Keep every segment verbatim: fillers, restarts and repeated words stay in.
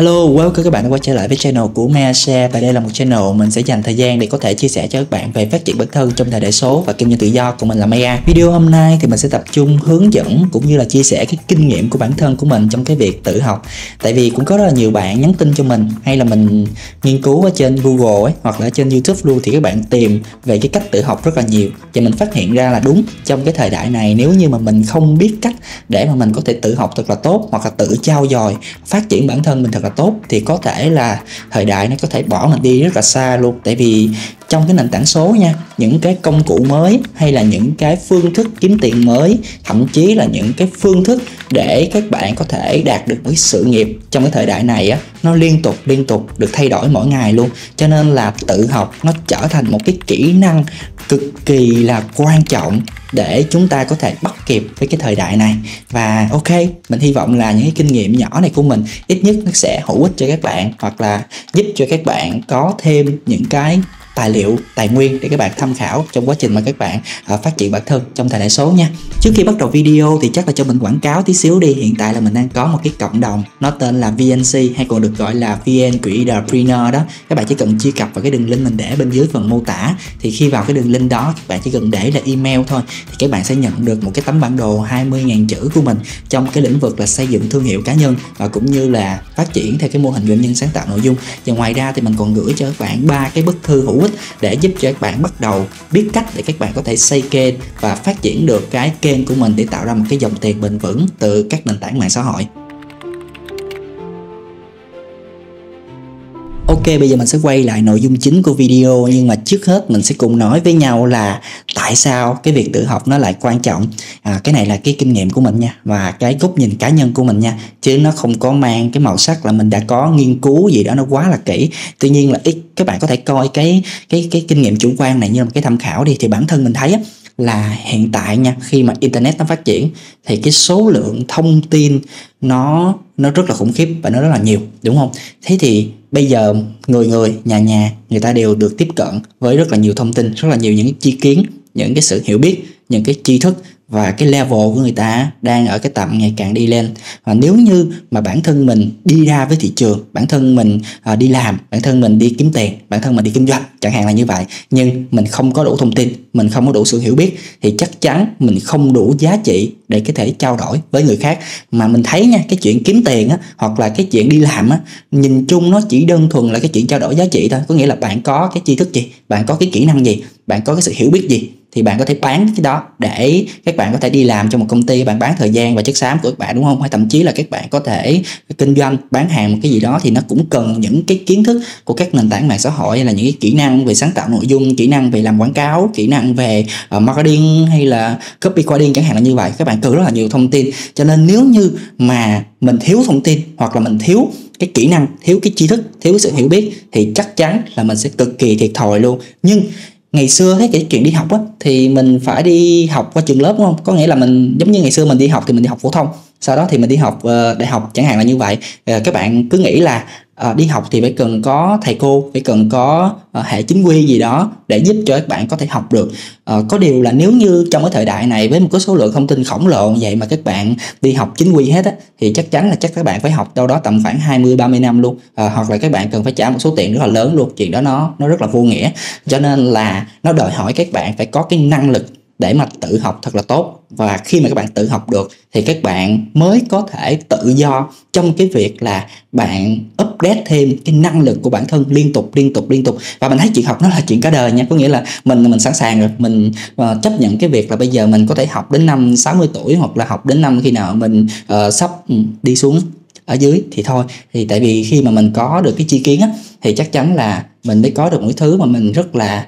Hello, welcome các bạn đã quay trở lại với channel của Mea Share. Và đây là một channel mình sẽ dành thời gian để có thể chia sẻ cho các bạn về phát triển bản thân trong thời đại số và kinh doanh tự do của mình là Maya. Video hôm nay thì mình sẽ tập trung hướng dẫn cũng như là chia sẻ cái kinh nghiệm của bản thân của mình trong cái việc tự học. Tại vì cũng có rất là nhiều bạn nhắn tin cho mình, hay là mình nghiên cứu ở trên Google ấy, hoặc là ở trên YouTube luôn, thì các bạn tìm về cái cách tự học rất là nhiều. Và mình phát hiện ra là đúng, trong cái thời đại này nếu như mà mình không biết cách để mà mình có thể tự học thật là tốt, hoặc là tự trau dồi phát triển bản thân mình thật là tốt, thì có thể là thời đại nó có thể bỏ mình đi rất là xa luôn. Tại vì trong cái nền tảng số nha, những cái công cụ mới, hay là những cái phương thức kiếm tiền mới, thậm chí là những cái phương thức để các bạn có thể đạt được một sự nghiệp trong cái thời đại này á, nó liên tục liên tục được thay đổi mỗi ngày luôn. Cho nên là tự học nó trở thành một cái kỹ năng cực kỳ là quan trọng để chúng ta có thể bắt kịp với cái thời đại này. Và ok, mình hy vọng là những cái kinh nghiệm nhỏ này của mình ít nhất nó sẽ hữu ích cho các bạn, hoặc là giúp cho các bạn có thêm những cái tài liệu, tài nguyên để các bạn tham khảo trong quá trình mà các bạn uh, phát triển bản thân trong thời đại số nha. Trước khi bắt đầu video thì chắc là cho mình quảng cáo tí xíu đi. Hiện tại là mình đang có một cái cộng đồng, nó tên là vê en xê, hay còn được gọi là vê en Quỹ Entrepreneur đó. Các bạn chỉ cần truy cập vào cái đường link mình để bên dưới phần mô tả, thì khi vào cái đường link đó các bạn chỉ cần để là email thôi, thì các bạn sẽ nhận được một cái tấm bản đồ hai mươi nghìn chữ của mình trong cái lĩnh vực là xây dựng thương hiệu cá nhân, và cũng như là phát triển theo cái mô hình doanh nhân sáng tạo nội dung. Và ngoài ra thì mình còn gửi cho các bạn ba cái bức thư hữu ích để giúp cho các bạn bắt đầu biết cách để các bạn có thể xây kênh và phát triển được cái kênh của mình để tạo ra một cái dòng tiền bền vững từ các nền tảng mạng xã hội. Ok, bây giờ mình sẽ quay lại nội dung chính của video, nhưng mà trước hết mình sẽ cùng nói với nhau là tại sao cái việc tự học nó lại quan trọng. À, cái này là cái kinh nghiệm của mình nha, và cái góc nhìn cá nhân của mình nha, chứ nó không có mang cái màu sắc là mình đã có nghiên cứu gì đó nó quá là kỹ. Tuy nhiên là ít, các bạn có thể coi cái cái cái kinh nghiệm chủ quan này như là một cái tham khảo đi. Thì bản thân mình thấy á, là hiện tại nha, khi mà internet nó phát triển thì cái số lượng thông tin nó nó rất là khủng khiếp và nó rất là nhiều, đúng không? Thế thì bây giờ người người, nhà nhà, người ta đều được tiếp cận với rất là nhiều thông tin, rất là nhiều những chi kiến, những cái sự hiểu biết, những cái tri thức, và cái level của người ta đang ở cái tầm ngày càng đi lên. Và nếu như mà bản thân mình đi ra với thị trường, bản thân mình uh, đi làm, bản thân mình đi kiếm tiền, bản thân mình đi kinh doanh, chẳng hạn là như vậy, nhưng mình không có đủ thông tin, mình không có đủ sự hiểu biết, thì chắc chắn mình không đủ giá trị để có thể trao đổi với người khác. Mà mình thấy nha, cái chuyện kiếm tiền á, hoặc là cái chuyện đi làm á, nhìn chung nó chỉ đơn thuần là cái chuyện trao đổi giá trị thôi. Có nghĩa là bạn có cái tri thức gì, bạn có cái kỹ năng gì, bạn có cái sự hiểu biết gì, thì bạn có thể bán cái đó để các bạn có thể đi làm cho một công ty, bạn bán thời gian và chất xám của các bạn, đúng không? Hay thậm chí là các bạn có thể kinh doanh, bán hàng một cái gì đó, thì nó cũng cần những cái kiến thức của các nền tảng mạng xã hội, hay là những cái kỹ năng về sáng tạo nội dung, kỹ năng về làm quảng cáo, kỹ năng về uh, marketing, hay là copy coding chẳng hạn là như vậy. Các bạn cần rất là nhiều thông tin. Cho nên nếu như mà mình thiếu thông tin, hoặc là mình thiếu cái kỹ năng, thiếu cái tri thức, thiếu cái sự hiểu biết, thì chắc chắn là mình sẽ cực kỳ thiệt thòi luôn. Nhưng ngày xưa thấy cái chuyện đi học á, thì mình phải đi học qua trường lớp, đúng không? Có nghĩa là mình giống như ngày xưa mình đi học thì mình đi học phổ thông, sau đó thì mình đi học uh, đại học chẳng hạn là như vậy. Uh, các bạn cứ nghĩ là uh, đi học thì phải cần có thầy cô, phải cần có uh, hệ chính quy gì đó để giúp cho các bạn có thể học được. Uh, có điều là nếu như trong cái thời đại này với một cái số lượng thông tin khổng lồ vậy mà các bạn đi học chính quy hết á, thì chắc chắn là chắc các bạn phải học đâu đó tầm khoảng hai mươi ba mươi năm luôn, uh, hoặc là các bạn cần phải trả một số tiền rất là lớn luôn. Chuyện đó nó nó rất là vô nghĩa. Cho nên là nó đòi hỏi các bạn phải có cái năng lực để mà tự học thật là tốt. Và khi mà các bạn tự học được thì các bạn mới có thể tự do trong cái việc là bạn update thêm cái năng lực của bản thân liên tục liên tục liên tục. Và mình thấy chuyện học nó là chuyện cả đời nha. Có nghĩa là mình mình sẵn sàng rồi, mình uh, chấp nhận cái việc là bây giờ mình có thể học đến năm sáu mươi tuổi, hoặc là học đến năm khi nào mình uh, sắp đi xuống ở dưới thì thôi. Thì tại vì khi mà mình có được cái chi kiến á, thì chắc chắn là mình mới có được mỗi thứ mà mình rất là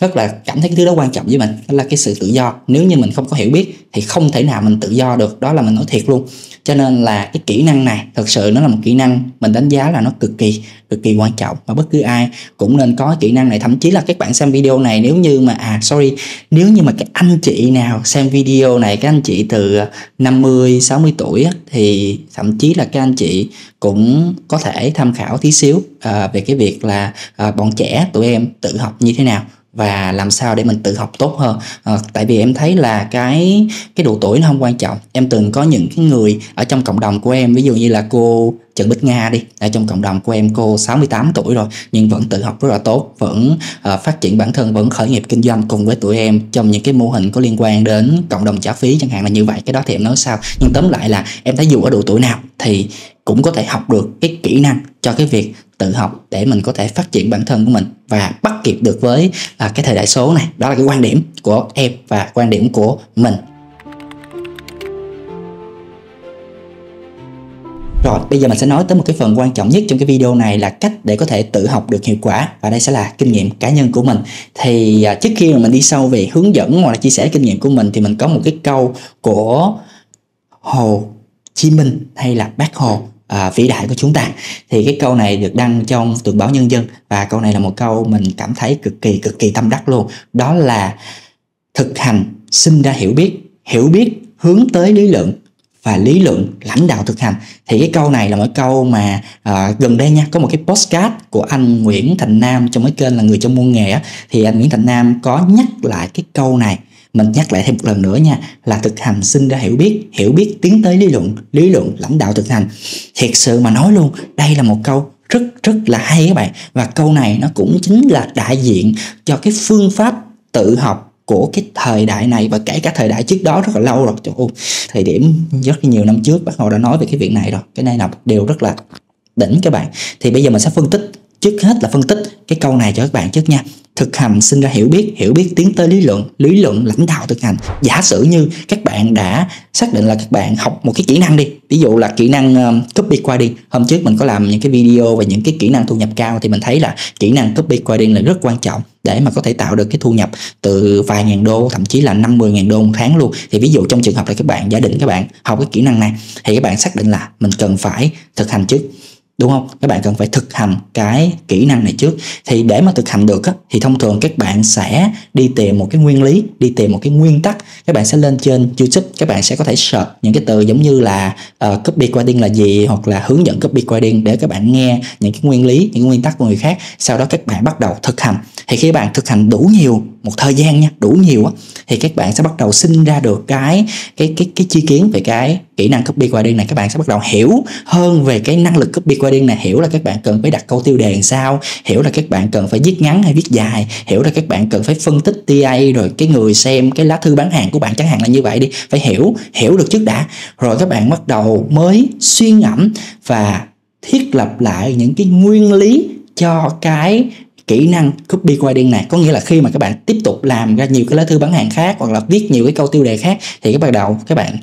rất là cảm thấy cái thứ đó quan trọng với mình, đó là cái sự tự do. Nếu như mình không có hiểu biết thì không thể nào mình tự do được, đó là mình nói thiệt luôn. Cho nên là cái kỹ năng này thực sự nó là một kỹ năng mình đánh giá là nó cực kỳ cực kỳ quan trọng, và bất cứ ai cũng nên có kỹ năng này. Thậm chí là các bạn xem video này, nếu như mà à sorry nếu như mà các anh chị nào xem video này, các anh chị từ năm mươi sáu mươi tuổi á, thì thậm chí là các anh chị cũng có thể tham khảo tí xíu à, về cái việc là à, bọn trẻ tụi em tự học như thế nào và làm sao để mình tự học tốt hơn. À, tại vì em thấy là cái cái độ tuổi nó không quan trọng. Em từng có những cái người ở trong cộng đồng của em, ví dụ như là cô Trần Bích Nga đi, ở trong cộng đồng của em cô sáu mươi tám tuổi rồi nhưng vẫn tự học rất là tốt, vẫn uh, phát triển bản thân, vẫn khởi nghiệp kinh doanh cùng với tụi em trong những cái mô hình có liên quan đến cộng đồng trả phí chẳng hạn là như vậy. Cái đó thì em nói sao, nhưng tóm lại là em thấy dù ở độ tuổi nào thì cũng có thể học được cái kỹ năng cho cái việc tự học để mình có thể phát triển bản thân của mình và bắt kịp được với à, cái thời đại số này. Đó là cái quan điểm của em và quan điểm của mình. Rồi, bây giờ mình sẽ nói tới một cái phần quan trọng nhất trong cái video này là cách để có thể tự học được hiệu quả, và đây sẽ là kinh nghiệm cá nhân của mình. Thì à, trước khi mà mình đi sâu về hướng dẫn hoặc là chia sẻ kinh nghiệm của mình thì mình có một cái câu của Hồ Chí Minh hay là Bác Hồ À, vĩ đại của chúng ta. Thì cái câu này được đăng trong Tuyên báo Nhân dân, và câu này là một câu mình cảm thấy cực kỳ cực kỳ tâm đắc luôn. Đó là thực hành sinh ra hiểu biết, hiểu biết hướng tới lý luận, và lý luận lãnh đạo thực hành. Thì cái câu này là một câu mà à, gần đây nha, có một cái podcast của anh Nguyễn Thành Nam trong cái kênh là Người Trong Môn Nghề á, thì anh Nguyễn Thành Nam có nhắc lại cái câu này. Mình nhắc lại thêm một lần nữa nha, là thực hành sinh ra hiểu biết, hiểu biết tiến tới lý luận, lý luận lãnh đạo thực hành. Thiệt sự mà nói luôn, đây là một câu rất rất là hay các bạn. Và câu này nó cũng chính là đại diện cho cái phương pháp tự học của cái thời đại này, và kể cả thời đại trước đó rất là lâu rồi. Trời ơi, thời điểm rất nhiều năm trước Bác Hồ đã nói về cái việc này rồi. Cái này là một điều rất là đỉnh các bạn. Thì bây giờ mình sẽ phân tích, trước hết là phân tích cái câu này cho các bạn trước nha. Thực hành sinh ra hiểu biết, hiểu biết tiến tới lý luận, lý luận lãnh đạo thực hành. Giả sử như các bạn đã xác định là các bạn học một cái kỹ năng đi, ví dụ là kỹ năng um, copy coding. Hôm trước mình có làm những cái video về những cái kỹ năng thu nhập cao, thì mình thấy là kỹ năng copy coding là rất quan trọng để mà có thể tạo được cái thu nhập từ vài ngàn đô, thậm chí là năm mươi ngàn đô một tháng luôn. Thì ví dụ trong trường hợp là các bạn giả định các bạn học cái kỹ năng này, thì các bạn xác định là mình cần phải thực hành trước, đúng không? Các bạn cần phải thực hành cái kỹ năng này trước. Thì để mà thực hành được á, thì thông thường các bạn sẽ đi tìm một cái nguyên lý, đi tìm một cái nguyên tắc. Các bạn sẽ lên trên YouTube, các bạn sẽ có thể search những cái từ giống như là uh, copy coding là gì, hoặc là hướng dẫn copy coding, để các bạn nghe những cái nguyên lý, những cái nguyên tắc của người khác. Sau đó các bạn bắt đầu thực hành. Thì khi các bạn thực hành đủ nhiều, một thời gian nha, đủ nhiều á, thì các bạn sẽ bắt đầu sinh ra được cái cái cái cái chi kiến về cái kỹ năng copy coding này. Các bạn sẽ bắt đầu hiểu hơn về cái năng lực copy coding này, hiểu là các bạn cần phải đặt câu tiêu đề làm sao, hiểu là các bạn cần phải viết ngắn hay viết dài, hiểu là các bạn cần phải phân tích tê a, rồi cái người xem cái lá thư bán hàng của bạn chẳng hạn là như vậy đi. Phải hiểu, hiểu được trước đã, rồi các bạn bắt đầu mới suy ngẫm và thiết lập lại những cái nguyên lý cho cái kỹ năng copy coding này. Có nghĩa là khi mà các bạn tiếp tục làm ra nhiều cái lá thư bán hàng khác, hoặc là viết nhiều cái câu tiêu đề khác, thì các bạn đầu các bạn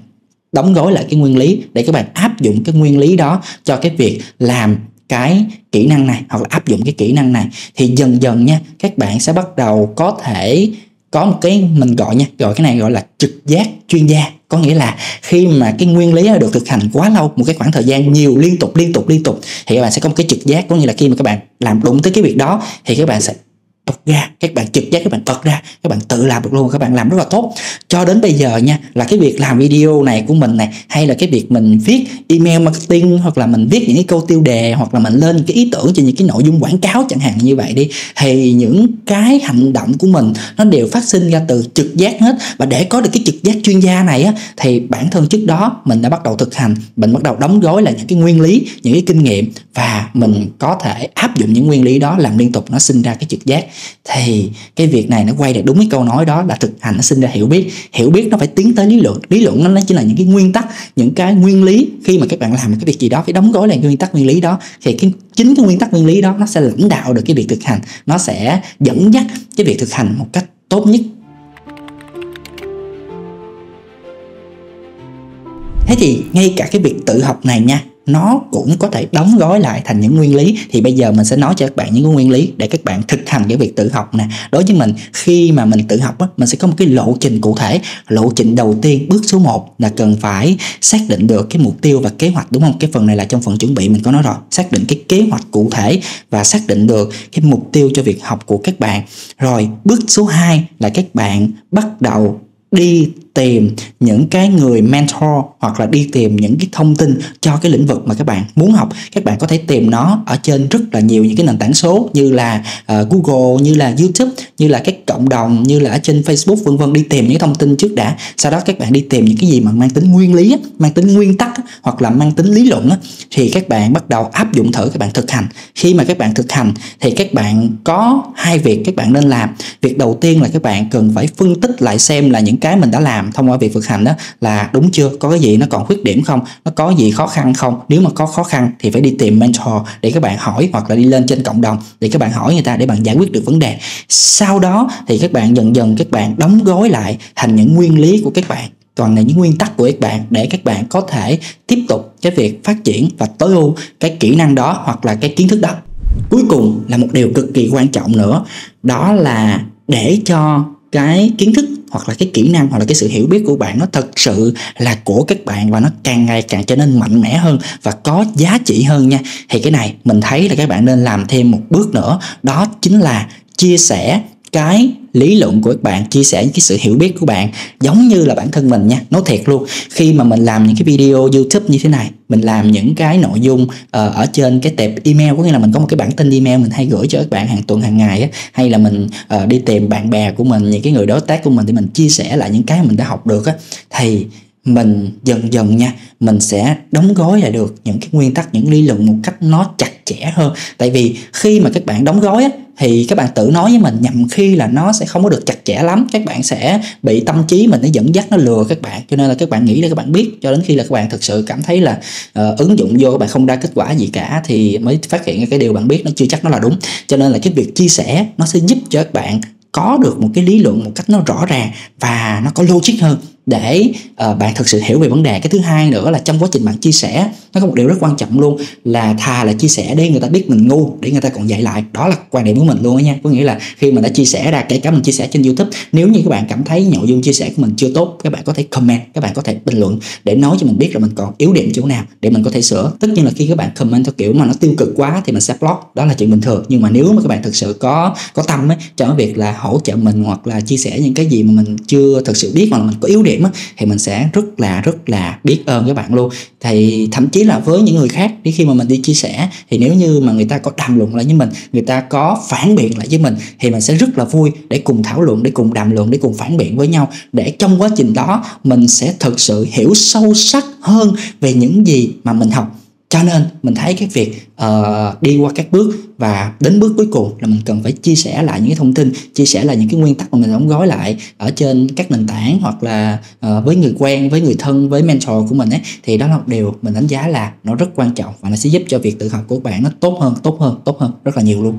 đóng gói lại cái nguyên lý để các bạn áp dụng cái nguyên lý đó cho cái việc làm cái kỹ năng này, hoặc là áp dụng cái kỹ năng này. Thì dần dần nha, các bạn sẽ bắt đầu có thể có một cái mình gọi nha, gọi cái này gọi là trực giác chuyên gia. Có nghĩa là khi mà cái nguyên lý được thực hành quá lâu, một cái khoảng thời gian nhiều, liên tục liên tục liên tục, thì các bạn sẽ có một cái trực giác. Có nghĩa là khi mà các bạn làm đụng tới cái việc đó thì các bạn sẽ bật ra, các bạn trực giác, các bạn bật ra, các bạn tự làm được luôn, các bạn làm rất là tốt. Cho đến bây giờ nha, là cái việc làm video này của mình này, hay là cái việc mình viết email marketing, hoặc là mình viết những cái câu tiêu đề, hoặc là mình lên cái ý tưởng cho những cái nội dung quảng cáo chẳng hạn như vậy đi, thì những cái hành động của mình nó đều phát sinh ra từ trực giác hết. Và để có được cái trực giác chuyên gia này á, thì bản thân trước đó mình đã bắt đầu thực hành, mình bắt đầu đóng gói lại những cái nguyên lý, những cái kinh nghiệm, và mình có thể áp dụng những nguyên lý đó, làm liên tục nó sinh ra cái trực giác. Thì cái việc này nó quay lại đúng cái câu nói đó, là thực hành nó sinh ra hiểu biết, hiểu biết nó phải tiến tới lý luận, lý luận nó chỉ là những cái nguyên tắc, những cái nguyên lý. Khi mà các bạn làm cái việc gì đó phải đóng gói lại nguyên tắc nguyên lý đó, thì cái chính cái nguyên tắc nguyên lý đó nó sẽ lãnh đạo được cái việc thực hành, nó sẽ dẫn dắt cái việc thực hành một cách tốt nhất. Thế thì ngay cả cái việc tự học này nha, nó cũng có thể đóng gói lại thành những nguyên lý. Thì bây giờ mình sẽ nói cho các bạn những cái nguyên lý để các bạn thực hành cái việc tự học nè. Đối với mình, khi mà mình tự học á, mình sẽ có một cái lộ trình cụ thể. Lộ trình đầu tiên, bước số một là cần phải xác định được cái mục tiêu và kế hoạch, đúng không? Cái phần này là trong phần chuẩn bị mình có nói rồi, xác định cái kế hoạch cụ thể và xác định được cái mục tiêu cho việc học của các bạn. Rồi bước số hai là các bạn bắt đầu đi tìm những cái người mentor hoặc là đi tìm những cái thông tin cho cái lĩnh vực mà các bạn muốn học. Các bạn có thể tìm nó ở trên rất là nhiều những cái nền tảng số như là uh, Google, như là YouTube, như là các cộng đồng, như là ở trên Facebook vân vân. Đi tìm những thông tin trước đã, sau đó các bạn đi tìm những cái gì mà mang tính nguyên lý, mang tính nguyên tắc hoặc là mang tính lý luận thì các bạn bắt đầu áp dụng thử, các bạn thực hành. Khi mà các bạn thực hành thì các bạn có hai việc các bạn nên làm. Việc đầu tiên là các bạn cần phải phân tích lại xem là những cái mình đã làm thông qua việc thực hành đó là đúng chưa, có cái gì nó còn khuyết điểm không, nó có gì khó khăn không. Nếu mà có khó khăn thì phải đi tìm mentor để các bạn hỏi, hoặc là đi lên trên cộng đồng để các bạn hỏi người ta để bạn giải quyết được vấn đề. Sau đó thì các bạn dần dần các bạn đóng gói lại thành những nguyên lý của các bạn, toàn là những nguyên tắc của các bạn để các bạn có thể tiếp tục cái việc phát triển và tối ưu cái kỹ năng đó hoặc là cái kiến thức đó. Cuối cùng là một điều cực kỳ quan trọng nữa, đó là để cho cái kiến thức hoặc là cái kỹ năng hoặc là cái sự hiểu biết của bạn nó thật sự là của các bạn và nó càng ngày càng trở nên mạnh mẽ hơn và có giá trị hơn nha. Thì cái này mình thấy là các bạn nên làm thêm một bước nữa, đó chính là chia sẻ cái lý luận của các bạn, chia sẻ những cái sự hiểu biết của bạn. Giống như là bản thân mình nha, nói thiệt luôn, khi mà mình làm những cái video YouTube như thế này, mình làm những cái nội dung uh, ở trên cái tệp email, có nghĩa là mình có một cái bản tin email mình hay gửi cho các bạn hàng tuần hàng ngày á, hay là mình uh, đi tìm bạn bè của mình, những cái người đối tác của mình để mình chia sẻ lại những cái mình đã học được á, thì mình dần dần nha, mình sẽ đóng gói lại được những cái nguyên tắc, những lý luận một cách nó chặt chẽ hơn. Tại vì khi mà các bạn đóng gói á, thì các bạn tự nói với mình nhầm khi là nó sẽ không có được chặt chẽ lắm, các bạn sẽ bị tâm trí mình nó dẫn dắt, nó lừa các bạn, cho nên là các bạn nghĩ là các bạn biết, cho đến khi là các bạn thực sự cảm thấy là uh, ứng dụng vô các bạn không ra kết quả gì cả thì mới phát hiện cái điều bạn biết nó chưa chắc nó là đúng. Cho nên là cái việc chia sẻ nó sẽ giúp cho các bạn có được một cái lý luận một cách nó rõ ràng và nó có logic hơn để uh, bạn thực sự hiểu về vấn đề. Cái thứ hai nữa là trong quá trình bạn chia sẻ, nó có một điều rất quan trọng luôn là thà là chia sẻ để người ta biết mình ngu, để người ta còn dạy lại. Đó là quan điểm của mình luôn đó nha. Có nghĩa là khi mình đã chia sẻ ra, kể cả mình chia sẻ trên YouTube, nếu như các bạn cảm thấy nội dung chia sẻ của mình chưa tốt, các bạn có thể comment, các bạn có thể bình luận để nói cho mình biết là mình còn yếu điểm chỗ nào để mình có thể sửa. Tất nhiên là khi các bạn comment theo kiểu mà nó tiêu cực quá thì mình sẽ block, đó là chuyện bình thường. Nhưng mà nếu mà các bạn thực sự có có tâm ấy, trong cái việc là hỗ trợ mình hoặc là chia sẻ những cái gì mà mình chưa thực sự biết hoặc là mình có yếu điểm á, thì mình sẽ rất là rất là biết ơn các bạn luôn. Thì thậm chí là với những người khác, đến khi mà mình đi chia sẻ thì nếu như mà người ta có đàm luận lại với mình, người ta có phản biện lại với mình thì mình sẽ rất là vui để cùng thảo luận, để cùng đàm luận, để cùng phản biện với nhau, để trong quá trình đó mình sẽ thực sự hiểu sâu sắc hơn về những gì mà mình học. Cho nên mình thấy cái việc uh, đi qua các bước và đến bước cuối cùng là mình cần phải chia sẻ lại những cái thông tin, chia sẻ lại những cái nguyên tắc mà mình đóng gói lại ở trên các nền tảng hoặc là uh, với người quen, với người thân, với mentor của mình ấy, thì đó là một điều mình đánh giá là nó rất quan trọng và nó sẽ giúp cho việc tự học của bạn nó tốt hơn, tốt hơn, tốt hơn rất là nhiều luôn.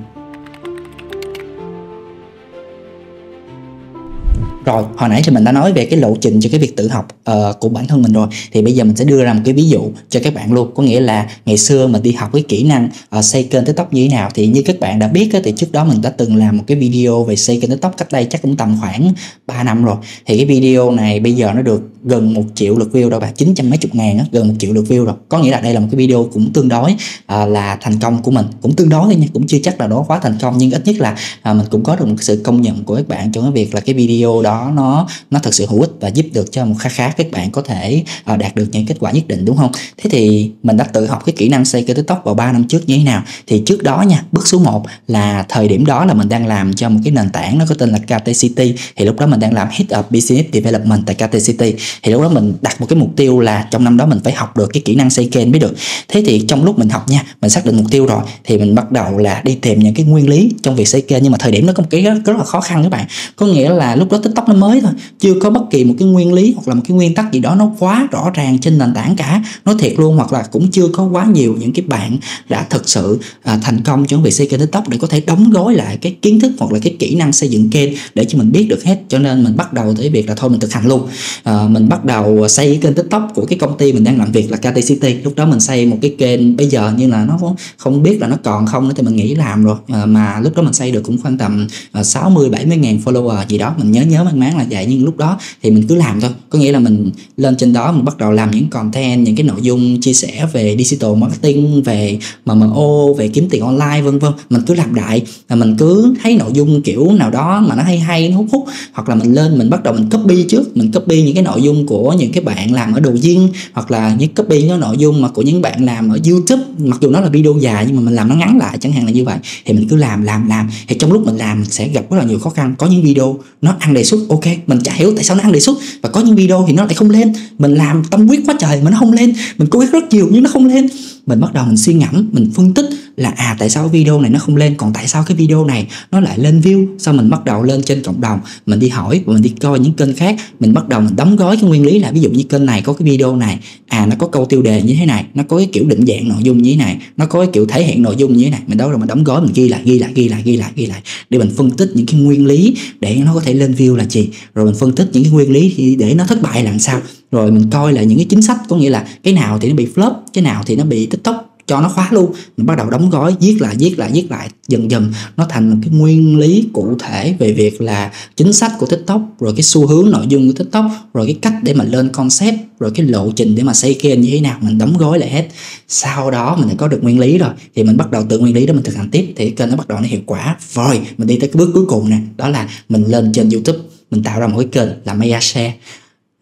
Rồi, hồi nãy thì mình đã nói về cái lộ trình cho cái việc tự học uh, của bản thân mình rồi. Thì bây giờ mình sẽ đưa ra một cái ví dụ cho các bạn luôn. Có nghĩa là ngày xưa mình đi học cái kỹ năng uh, xây kênh TikTok như thế nào. Thì như các bạn đã biết thì trước đó mình đã từng làm một cái video về xây kênh TikTok cách đây chắc cũng tầm khoảng ba năm rồi. Thì cái video này bây giờ nó được gần một triệu lượt view rồi, bạn chín trăm mấy chục ngàn á, gần một triệu lượt view rồi. Có nghĩa là đây là một cái video cũng tương đối uh, là thành công của mình. Cũng tương đối thôi nha, cũng chưa chắc là nó quá thành công, nhưng ít nhất là uh, mình cũng có được một cái sự công nhận của các bạn trong cái việc là cái video đó nó nó thật sự hữu ích và giúp được cho một khá khá các bạn có thể uh, đạt được những kết quả nhất định, đúng không? Thế thì mình đã tự học cái kỹ năng xây kênh TikTok vào ba năm trước như thế nào. Thì trước đó nha, bước số một là thời điểm đó là mình đang làm cho một cái nền tảng nó có tên là ca tê City. Thì lúc đó mình đang làm Head of Business Development tại ca tê City. Thì lúc đó mình đặt một cái mục tiêu là trong năm đó mình phải học được cái kỹ năng xây kênh mới được. Thế thì trong lúc mình học nha, mình xác định mục tiêu rồi thì mình bắt đầu là đi tìm những cái nguyên lý trong việc xây kênh. Nhưng mà thời điểm đó có một cái rất, rất là khó khăn các bạn. Có nghĩa là lúc đó TikTok nó mới thôi, chưa có bất kỳ một cái nguyên lý hoặc là một cái nguyên tắc gì đó nó quá rõ ràng trên nền tảng cả, nói thiệt luôn. Hoặc là cũng chưa có quá nhiều những cái bạn đã thực sự à, thành công trong việc xây kênh TikTok để có thể đóng gói lại cái kiến thức hoặc là cái kỹ năng xây dựng kênh để cho mình biết được hết. Cho nên mình bắt đầu tới việc là thôi mình thực hành luôn. à, mình mình bắt đầu xây kênh TikTok của cái công ty mình đang làm việc là ca tê City. Lúc đó mình xây một cái kênh, bây giờ như là nó không biết là nó còn không nữa thì mình nghĩ làm rồi, à, mà lúc đó mình xây được cũng khoảng tầm sáu mươi bảy mươi ngàn follower gì đó, mình nhớ nhớ mang máng là vậy. Nhưng lúc đó thì mình cứ làm thôi, có nghĩa là mình lên trên đó mình bắt đầu làm những content, những cái nội dung chia sẻ về digital marketing, về em em ô, về kiếm tiền online vân vân. Mình cứ làm đại, là mình cứ thấy nội dung kiểu nào đó mà nó hay hay, nó hút hút, hoặc là mình lên mình bắt đầu mình copy trước, mình copy những cái nội dung của những cái bạn làm ở đồ viên, hoặc là những copy những nội dung mà của những bạn làm ở YouTube, mặc dù nó là video dài nhưng mà mình làm nó ngắn lại chẳng hạn là như vậy. Thì mình cứ làm làm làm thì trong lúc mình làm mình sẽ gặp rất là nhiều khó khăn. Có những video nó ăn đề xuất, ok mình chả hiểu tại sao nó ăn đề xuất, và có những video thì nó lại không lên, mình làm tâm huyết quá trời mà nó không lên, mình cố gắng rất nhiều nhưng nó không lên. Mình bắt đầu mình suy ngẫm, mình phân tích là à tại sao video này nó không lên, còn tại sao cái video này nó lại lên view. Sau mình bắt đầu lên trên cộng đồng, mình đi hỏi và mình đi coi những kênh khác, mình bắt đầu mình đóng gói cái nguyên lý là ví dụ như kênh này có cái video này, à nó có câu tiêu đề như thế này, nó có cái kiểu định dạng nội dung như thế này, nó có cái kiểu thể hiện nội dung như thế này. Mình đâu rồi mình đóng gói, mình ghi lại ghi lại ghi lại ghi lại ghi lại để mình phân tích những cái nguyên lý để nó có thể lên view là gì, rồi mình phân tích những cái nguyên lý để nó thất bại làm sao, rồi mình coi là những cái chính sách, có nghĩa là cái nào thì nó bị flop, cái nào thì nó bị TikTok cho nó khóa luôn. Mình bắt đầu đóng gói, viết lại viết lại viết lại, dần dần nó thành một cái nguyên lý cụ thể về việc là chính sách của TikTok, rồi cái xu hướng nội dung của TikTok, rồi cái cách để mà lên concept, rồi cái lộ trình để mà xây kênh như thế nào, mình đóng gói lại hết. Sau đó mình đã có được nguyên lý rồi thì mình bắt đầu từ nguyên lý đó mình thực hành tiếp thì kênh nó bắt đầu nó hiệu quả. Rồi mình đi tới cái bước cuối cùng nè, đó là mình lên trên YouTube, mình tạo ra một cái kênh là Maya Share.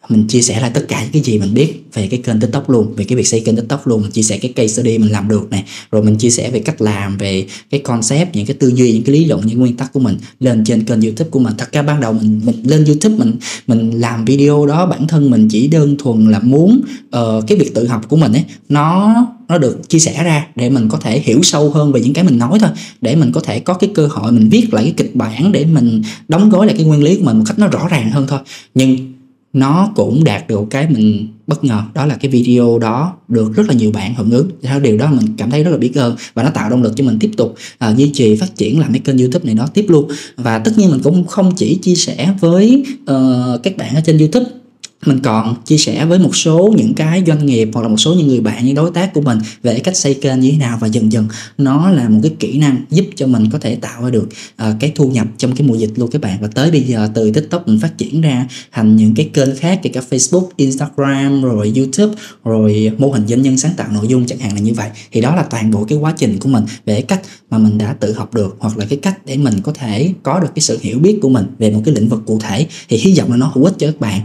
Mình chia sẻ lại tất cả những cái gì mình biết về cái kênh TikTok luôn, về cái việc xây kênh TikTok luôn. Mình chia sẻ cái case study mình làm được này, rồi mình chia sẻ về cách làm, về cái concept, những cái tư duy, những cái lý luận, những nguyên tắc của mình lên trên kênh YouTube của mình. Thật ra ban đầu mình mình lên YouTube mình mình làm video đó, bản thân mình chỉ đơn thuần là muốn uh, cái việc tự học của mình ấy nó nó được chia sẻ ra để mình có thể hiểu sâu hơn về những cái mình nói thôi, để mình có thể có cái cơ hội mình viết lại cái kịch bản để mình đóng gói lại cái nguyên lý của mình một cách nó rõ ràng hơn thôi. Nhưng nó cũng đạt được cái mình bất ngờ, đó là cái video đó được rất là nhiều bạn hưởng ứng. Theo điều đó mình cảm thấy rất là biết ơn và nó tạo động lực cho mình tiếp tục uh, duy trì phát triển làm cái kênh YouTube này nó tiếp luôn. Và tất nhiên mình cũng không chỉ chia sẻ với uh, các bạn ở trên YouTube, mình còn chia sẻ với một số những cái doanh nghiệp hoặc là một số những người bạn, những đối tác của mình về cách xây kênh như thế nào. Và dần dần nó là một cái kỹ năng giúp cho mình có thể tạo ra được uh, cái thu nhập trong cái mùa dịch luôn các bạn. Và tới bây giờ từ TikTok mình phát triển ra thành những cái kênh khác, kể cả Facebook, Instagram, rồi YouTube, rồi mô hình doanh nhân sáng tạo nội dung chẳng hạn là như vậy. Thì đó là toàn bộ cái quá trình của mình về cách mà mình đã tự học được, hoặc là cái cách để mình có thể có được cái sự hiểu biết của mình về một cái lĩnh vực cụ thể. Thì hy vọng là nó hữu ích cho các bạn.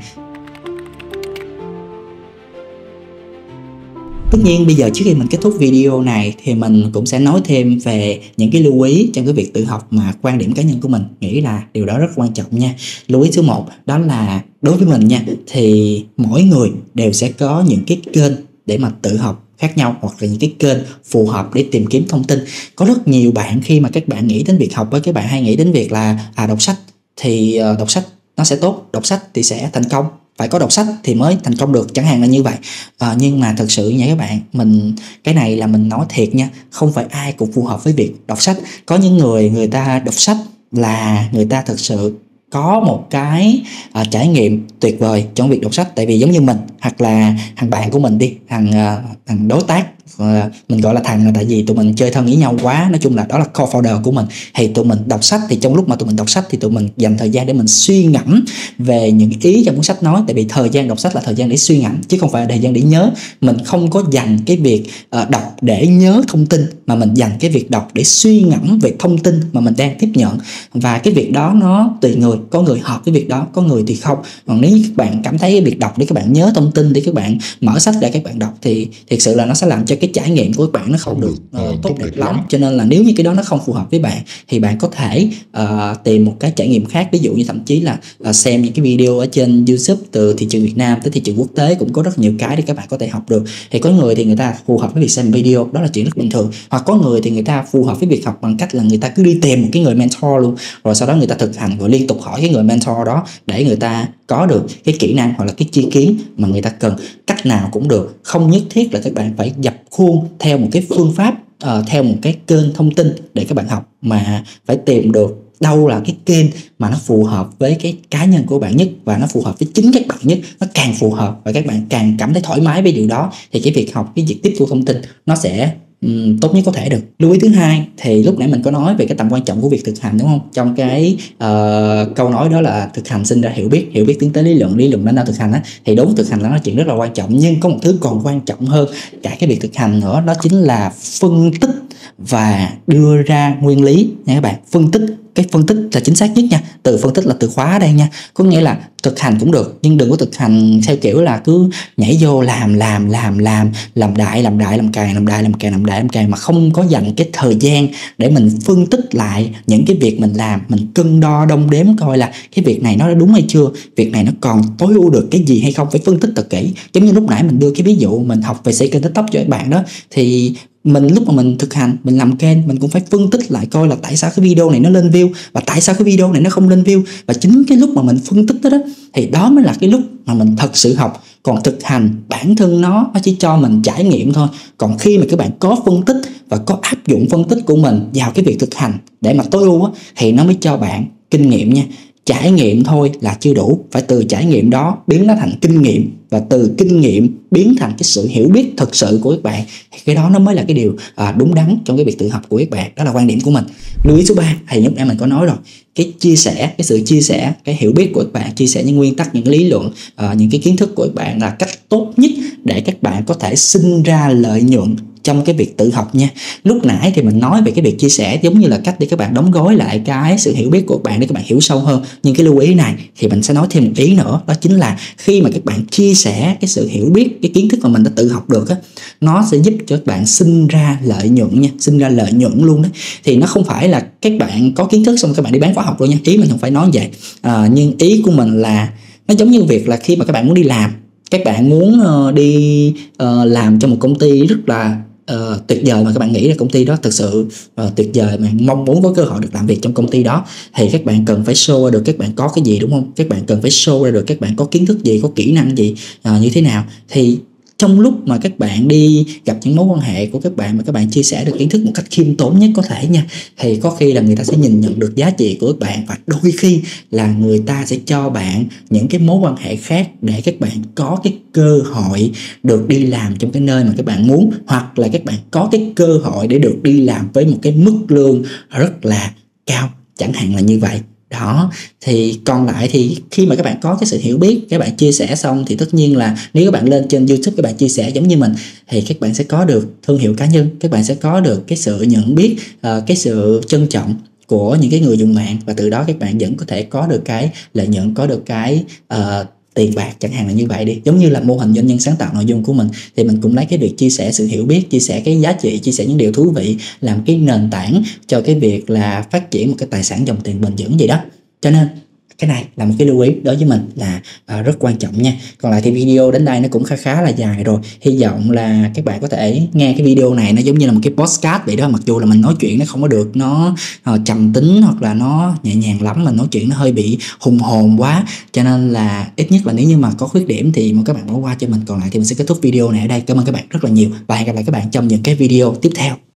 Tất nhiên bây giờ trước khi mình kết thúc video này thì mình cũng sẽ nói thêm về những cái lưu ý trong cái việc tự học mà quan điểm cá nhân của mình nghĩ là điều đó rất quan trọng nha. Lưu ý số một đó là đối với mình nha, thì mỗi người đều sẽ có những cái kênh để mà tự học khác nhau, hoặc là những cái kênh phù hợp để tìm kiếm thông tin. Có rất nhiều bạn khi mà các bạn nghĩ đến việc học, với các bạn hay nghĩ đến việc là à, đọc sách thì đọc sách nó sẽ tốt, đọc sách thì sẽ thành công, phải có đọc sách thì mới thành công được chẳng hạn là như vậy. À, nhưng mà thật sự nha các bạn, mình cái này là mình nói thiệt nha, không phải ai cũng phù hợp với việc đọc sách. Có những người người ta đọc sách là người ta thật sự có một cái uh, trải nghiệm tuyệt vời trong việc đọc sách. Tại vì giống như mình, hoặc là thằng bạn của mình đi, thằng uh, thằng đối tác, uh, mình gọi là thằng là tại vì tụi mình chơi thân với nhau quá, nói chung là đó là co-founder của mình. Thì tụi mình đọc sách, thì trong lúc mà tụi mình đọc sách thì tụi mình dành thời gian để mình suy ngẫm về những ý trong cuốn sách nói. Tại vì thời gian đọc sách là thời gian để suy ngẫm chứ không phải là thời gian để nhớ. Mình không có dành cái việc uh, đọc để nhớ thông tin, mà mình dành cái việc đọc để suy ngẫm về thông tin mà mình đang tiếp nhận. Và cái việc đó nó tùy người, có người hợp với việc đó, có người thì không. Còn nếu các bạn cảm thấy việc đọc để các bạn nhớ thông tin, để các bạn mở sách ra các bạn đọc, thì thực sự là nó sẽ làm cho cái trải nghiệm của các bạn nó không được uh, tốt đẹp lắm. Cho nên là nếu như cái đó nó không phù hợp với bạn thì bạn có thể uh, tìm một cái trải nghiệm khác. Ví dụ như thậm chí là uh, xem những cái video ở trên YouTube từ thị trường Việt Nam tới thị trường quốc tế, cũng có rất nhiều cái để các bạn có thể học được. Thì có người thì người ta phù hợp với việc xem video, đó là chuyện rất bình thường. Hoặc có người thì người ta phù hợp với việc học bằng cách là người ta cứ đi tìm một cái người mentor luôn, rồi sau đó người ta thực hành, rồi liên tục hỏi cái người mentor đó để người ta có được cái kỹ năng hoặc là cái chi kiến mà người ta cần. Cách nào cũng được, không nhất thiết là các bạn phải dập khuôn theo một cái phương pháp, uh, theo một cái kênh thông tin để các bạn học, mà phải tìm được đâu là cái kênh mà nó phù hợp với cái cá nhân của bạn nhất và nó phù hợp với chính các bạn nhất, nó càng phù hợp và các bạn càng cảm thấy thoải mái với điều đó thì cái việc học, cái việc tiếp thu thông tin nó sẽ um, tốt nhất có thể được. Lưu ý thứ hai thì lúc nãy mình có nói về cái tầm quan trọng của việc thực hành, đúng không? Trong cái uh, câu nói đó là thực hành sinh ra hiểu biết, hiểu biết tiến tới lý luận, lý luận đến ra thực hành á, thì đúng, thực hành là nó chuyện rất là quan trọng, nhưng có một thứ còn quan trọng hơn cả cái việc thực hành nữa, đó chính là phân tích và đưa ra nguyên lý nha các bạn. Phân tích, cái phân tích là chính xác nhất nha, từ phân tích là từ khóa ở đây nha, có nghĩa là thực hành cũng được nhưng đừng có thực hành theo kiểu là cứ nhảy vô làm làm làm làm làm đại làm đại làm càng làm đại làm càng làm đại làm càng mà không có dành cái thời gian để mình phân tích lại những cái việc mình làm, mình cân đo đong đếm coi là cái việc này nó đã đúng hay chưa, việc này nó còn tối ưu được cái gì hay không, phải phân tích thật kỹ. Giống như lúc nãy mình đưa cái ví dụ mình học về xây kênh TikTok cho các bạn đó, thì mình lúc mà mình thực hành, mình làm kênh, mình cũng phải phân tích lại coi là tại sao cái video này nó lên view và tại sao cái video này nó không lên view. Và chính cái lúc mà mình phân tích đó, đó thì đó mới là cái lúc mà mình thật sự học. Còn thực hành bản thân nó nó chỉ cho mình trải nghiệm thôi. Còn khi mà các bạn có phân tích và có áp dụng phân tích của mình vào cái việc thực hành để mà tối ưu thì nó mới cho bạn kinh nghiệm nha. Trải nghiệm thôi là chưa đủ, phải từ trải nghiệm đó biến nó thành kinh nghiệm và từ kinh nghiệm biến thành cái sự hiểu biết thực sự của các bạn, thì cái đó nó mới là cái điều à, đúng đắn trong cái việc tự học của các bạn. Đó là quan điểm của mình. Lưu ý số ba thì lúc nãy mình có nói rồi, cái chia sẻ, cái sự chia sẻ, cái hiểu biết của các bạn, chia sẻ những nguyên tắc, những lý luận, à, những cái kiến thức của các bạn là cách tốt nhất để các bạn có thể sinh ra lợi nhuận trong cái việc tự học nha. Lúc nãy thì mình nói về cái việc chia sẻ giống như là cách để các bạn đóng gói lại cái sự hiểu biết của các bạn để các bạn hiểu sâu hơn, nhưng cái lưu ý này thì mình sẽ nói thêm một ý nữa, đó chính là khi mà các bạn chia sẻ cái sự hiểu biết, cái kiến thức mà mình đã tự học được á, nó sẽ giúp cho các bạn sinh ra lợi nhuận nha, sinh ra lợi nhuận luôn đó. Thì nó không phải là các bạn có kiến thức xong các bạn đi bán khóa học luôn nha, ý mình không phải nói vậy, à, nhưng ý của mình là nó giống như việc là khi mà các bạn muốn đi làm, các bạn muốn uh, đi uh, làm cho một công ty rất là Uh, tuyệt vời mà các bạn nghĩ là công ty đó thực sự uh, tuyệt vời mà mong muốn có cơ hội được làm việc trong công ty đó, thì các bạn cần phải show ra được các bạn có cái gì, đúng không? Các bạn cần phải show ra được các bạn có kiến thức gì, có kỹ năng gì, uh, như thế nào. Thì trong lúc mà các bạn đi gặp những mối quan hệ của các bạn mà các bạn chia sẻ được kiến thức một cách khiêm tốn nhất có thể nha, thì có khi là người ta sẽ nhìn nhận được giá trị của các bạn và đôi khi là người ta sẽ cho bạn những cái mối quan hệ khác để các bạn có cái cơ hội được đi làm trong cái nơi mà các bạn muốn, hoặc là các bạn có cái cơ hội để được đi làm với một cái mức lương rất là cao, chẳng hạn là như vậy. Đó, thì còn lại thì khi mà các bạn có cái sự hiểu biết, các bạn chia sẻ xong thì tất nhiên là nếu các bạn lên trên YouTube các bạn chia sẻ giống như mình thì các bạn sẽ có được thương hiệu cá nhân, các bạn sẽ có được cái sự nhận biết, cái sự trân trọng của những cái người dùng mạng, và từ đó các bạn vẫn có thể có được cái lợi nhuận, có được cái uh, tiền bạc, chẳng hạn là như vậy đi. Giống như là mô hình doanh nhân sáng tạo nội dung của mình thì mình cũng lấy cái việc chia sẻ sự hiểu biết, chia sẻ cái giá trị, chia sẻ những điều thú vị làm cái nền tảng cho cái việc là phát triển một cái tài sản dòng tiền bền vững gì đó. Cho nên cái này là một cái lưu ý đối với mình là uh, rất quan trọng nha. Còn lại thì video đến đây nó cũng khá khá là dài rồi. Hy vọng là các bạn có thể nghe cái video này nó giống như là một cái podcast vậy đó. Mặc dù là mình nói chuyện nó không có được nó uh, trầm tính hoặc là nó nhẹ nhàng lắm, mình nói chuyện nó hơi bị hùng hồn quá. Cho nên là ít nhất là nếu như mà có khuyết điểm thì các bạn bỏ qua cho mình. Còn lại thì mình sẽ kết thúc video này ở đây. Cảm ơn các bạn rất là nhiều và hẹn gặp lại các bạn trong những cái video tiếp theo.